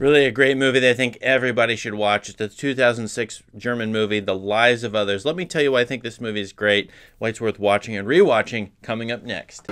Really a great movie that I think everybody should watch. It's the 2006 German movie, The Lives of Others. Let me tell you why I think this movie is great, why it's worth watching and rewatching, coming up next.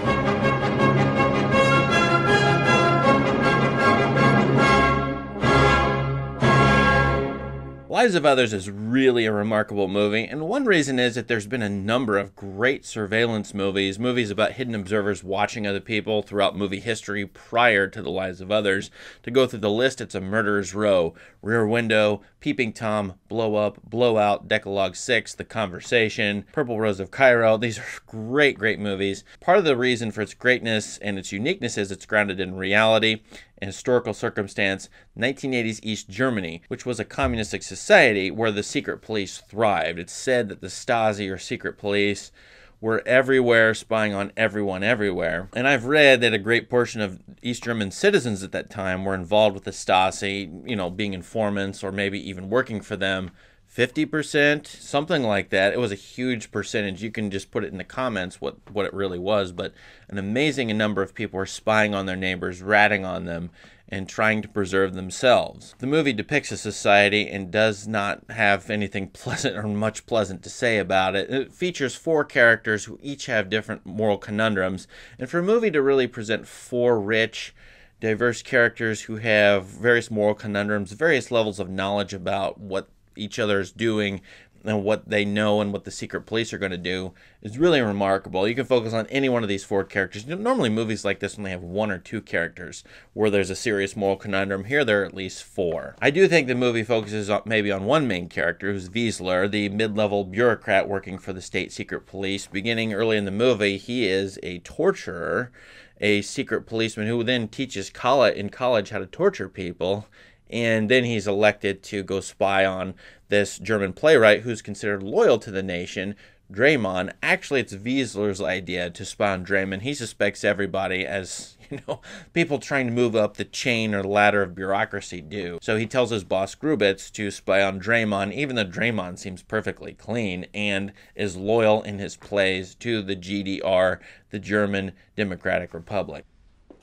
Lives of Others is really a remarkable movie, and one reason is that there's been a number of great surveillance movies, movies about hidden observers watching other people throughout movie history prior to The Lives of Others. To go through the list, it's A Murderer's Row, Rear Window, Peeping Tom, Blow Up, Blow Out, Decalogue 6, The Conversation, Purple Rose of Cairo. These are great, great movies. Part of the reason for its greatness and its uniqueness is it's grounded in reality and historical circumstance, 1980s East Germany, which was a communistic society where the secret police thrived. It's said that the Stasi, or secret police, were everywhere, spying on everyone everywhere. And I've read that a great portion of East German citizens at that time were involved with the Stasi, you know, being informants or maybe even working for them. 50%, something like that. It was a huge percentage. You can just put it in the comments what it really was, but an amazing number of people were spying on their neighbors, ratting on them, and trying to preserve themselves. The movie depicts a society and does not have anything pleasant or much pleasant to say about it. It features four characters who each have different moral conundrums, and for a movie to really present four rich, diverse characters who have various moral conundrums, various levels of knowledge about what each other is doing and what they know and what the secret police are going to do is really remarkable. You can focus on any one of these four characters. Normally movies like this only have one or two characters where there's a serious moral conundrum. Here there are at least four. I do think the movie focuses on, maybe on one main character, who's Wiesler, the mid-level bureaucrat working for the state secret police. Beginning early in the movie, he is a torturer, a secret policeman who then teaches Kala in college how to torture people. And then he's elected to go spy on this German playwright who's considered loyal to the nation, Draymond. Actually, it's Wiesler's idea to spy on Draymond. He suspects everybody, as you know, people trying to move up the chain or ladder of bureaucracy do. So he tells his boss, Grubitz, to spy on Draymond, even though Draymond seems perfectly clean and is loyal in his plays to the GDR, the German Democratic Republic.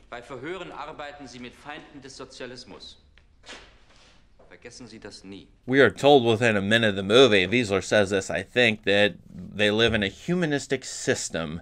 Bei Verhören arbeiten Sie mit Feinden des Sozialismus. We are told within a minute of the movie, Wiesler says this, I think, that they live in a humanistic system,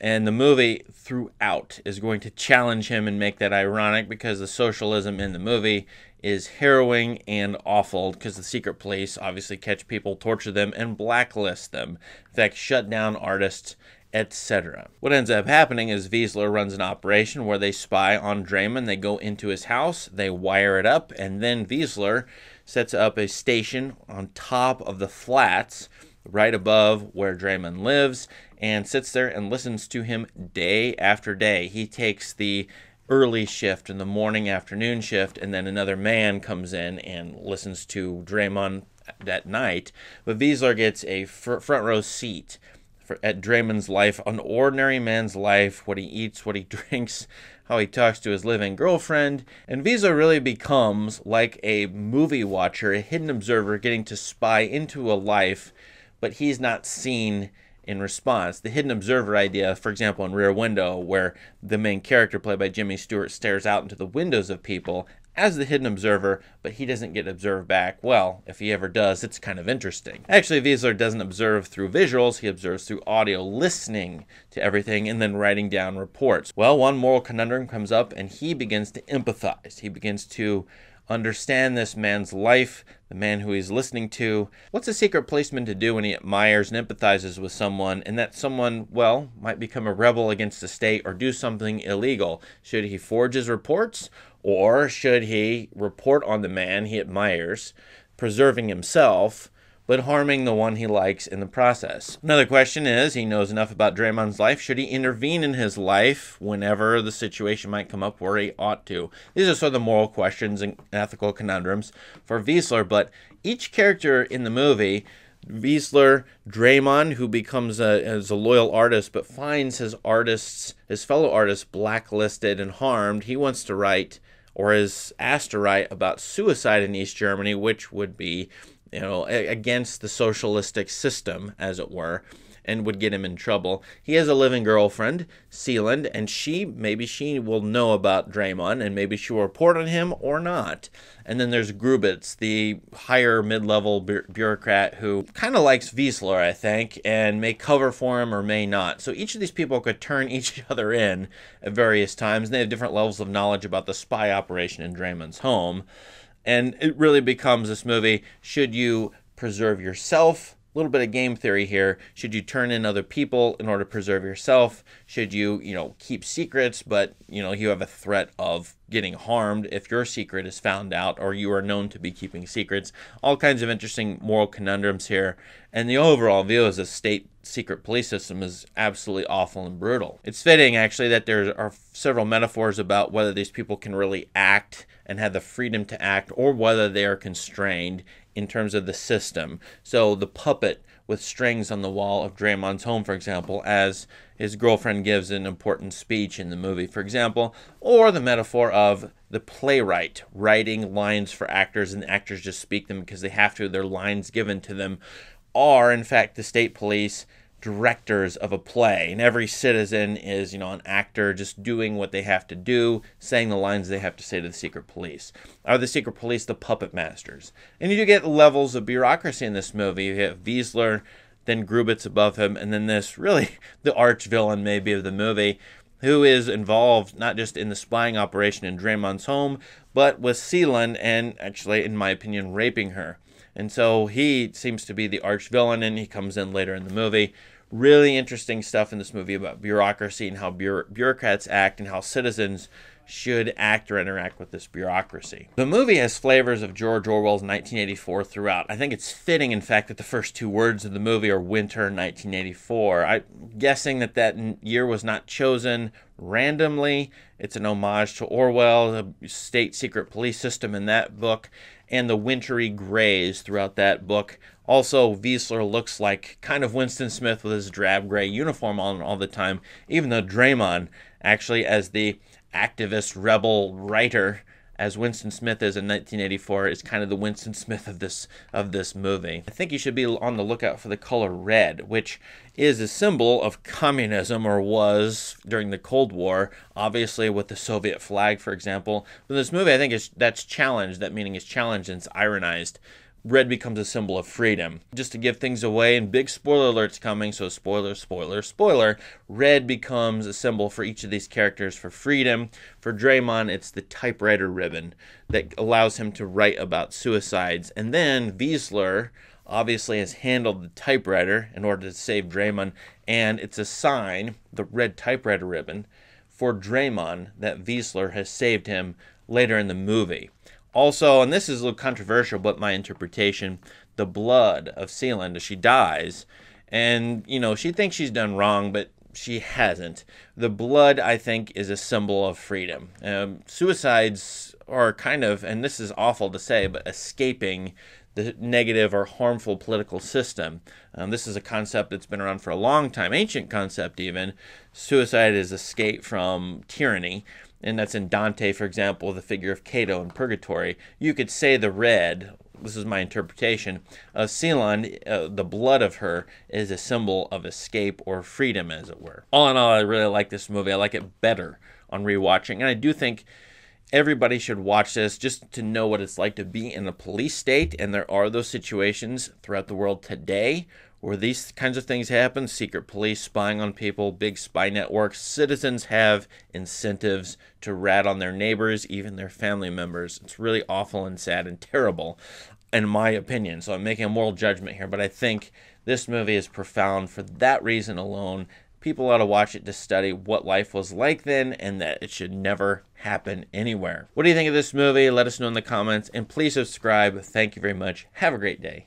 and the movie throughout is going to challenge him and make that ironic because the socialism in the movie is harrowing and awful because the secret police obviously catch people, torture them, and blacklist them. In fact, shut down artists, etc. What ends up happening is Wiesler runs an operation where they spy on Draymond. They go into his house, they wire it up, and then Wiesler sets up a station on top of the flats right above where Draymond lives and sits there and listens to him day after day. He takes the early shift and the morning afternoon shift, and then another man comes in and listens to Draymond that night. But Wiesler gets a front row seat at Draymond's life, an ordinary man's life, what he eats, what he drinks, how he talks to his live-in girlfriend. And Wiesler really becomes like a movie watcher, a hidden observer getting to spy into a life, but he's not seen in response. The hidden observer idea, for example, in Rear Window, where the main character played by Jimmy Stewart stares out into the windows of people as the hidden observer, but he doesn't get observed back. Well, if he ever does, it's kind of interesting. Actually, Wiesler doesn't observe through visuals, he observes through audio, listening to everything and then writing down reports. Well, one moral conundrum comes up and he begins to empathize. He begins to understand this man's life, the man who he's listening to. What's a secret policeman to do when he admires and empathizes with someone, and that someone, well, might become a rebel against the state or do something illegal? Should he forge his reports, or should he report on the man he admires, preserving himself, but harming the one he likes in the process? Another question is, he knows enough about Draymond's life. Should he intervene in his life whenever the situation might come up where he ought to? These are sort of the moral questions and ethical conundrums for Wiesler, but each character in the movie, Wiesler, Draymond, who becomes a loyal artist but finds his fellow artists blacklisted and harmed, he wants to write, or is asked to write, about suicide in East Germany, which would be, you know, against the socialistic system, as it were. and would get him in trouble. He has a living girlfriend, Sieland, and maybe she will know about Draymond, and maybe she will report on him or not. And then there's Grubitz, the higher mid-level bureaucrat who kind of likes Wiesler, I think, and may cover for him or may not. So each of these people could turn each other in at various times, and they have different levels of knowledge about the spy operation in Draymond's home. And it really becomes this movie, should you preserve yourself? A little bit of game theory here. Should you turn in other people in order to preserve yourself? Should you, keep secrets, but, you have a threat of getting harmed if your secret is found out or you are known to be keeping secrets? All kinds of interesting moral conundrums here. And the overall view is a state secret police system is absolutely awful and brutal. It's fitting, actually, that there are several metaphors about whether these people can really act and have the freedom to act or whether they are constrained in terms of the system. So the puppet with strings on the wall of Draymond's home, for example, as his girlfriend gives an important speech in the movie, for example, or the metaphor of the playwright writing lines for actors and the actors just speak them because they have to, their lines given to them are, in fact, the state police directors of a play. And every citizen is, an actor just doing what they have to do, saying the lines they have to say to the secret police. Are the secret police the puppet masters? And you do get levels of bureaucracy in this movie. You have Wiesler, then Grubitz above him, and then this, really, the arch villain maybe of the movie, who is involved not just in the spying operation in Draymond's home, but with Sieland and, actually, in my opinion, raping her. And so he seems to be the arch villain, and he comes in later in the movie. Really interesting stuff in this movie about bureaucracy and how bureaucrats act and how citizens should act or interact with this bureaucracy. The movie has flavors of George Orwell's 1984 throughout. I think it's fitting, in fact, that the first two words of the movie are winter 1984. I'm guessing that year was not chosen randomly. It's an homage to Orwell, the state secret police system in that book, and the wintry grays throughout that book. Also, Wiesler looks like kind of Winston Smith with his drab gray uniform on all the time, even though Draymond, actually, as the activist rebel writer as Winston Smith is in 1984 is kind of the Winston Smith of this movie. I think you should be on the lookout for the color red, which is a symbol of communism, or was during the Cold War, obviously with the Soviet flag, for example. But this movie, I think, that's challenged. That meaning is challenged and it's ironized. Red becomes a symbol of freedom. Just to give things away, and big spoiler alert's coming, so spoiler, spoiler, spoiler, red becomes a symbol for each of these characters for freedom. For Draymond, it's the typewriter ribbon that allows him to write about suicides. And then Wiesler obviously has handled the typewriter in order to save Draymond, and it's a sign, the red typewriter ribbon, for Draymond that Wiesler has saved him later in the movie. Also, and this is a little controversial, but my interpretation, the blood of Sieland as she dies, and, she thinks she's done wrong, but she hasn't. The blood, I think, is a symbol of freedom. Suicides are kind of, and this is awful to say, but escaping the negative or harmful political system. This is a concept that's been around for a long time, ancient concept even. Suicide is escape from tyranny. And that's in Dante, for example, the figure of Cato in Purgatory. You could say the red, this is my interpretation, of Sieland, the blood of her, is a symbol of escape or freedom, as it were. All in all, I really like this movie. I like it better on rewatching. And I do think everybody should watch this just to know what it's like to be in a police state. And there are those situations throughout the world today where these kinds of things happen, secret police spying on people, big spy networks. Citizens have incentives to rat on their neighbors, even their family members. It's really awful and sad and terrible, in my opinion. So I'm making a moral judgment here, but I think this movie is profound for that reason alone. People ought to watch it to study what life was like then and that it should never happen anywhere. What do you think of this movie? Let us know in the comments, and please subscribe. Thank you very much. Have a great day.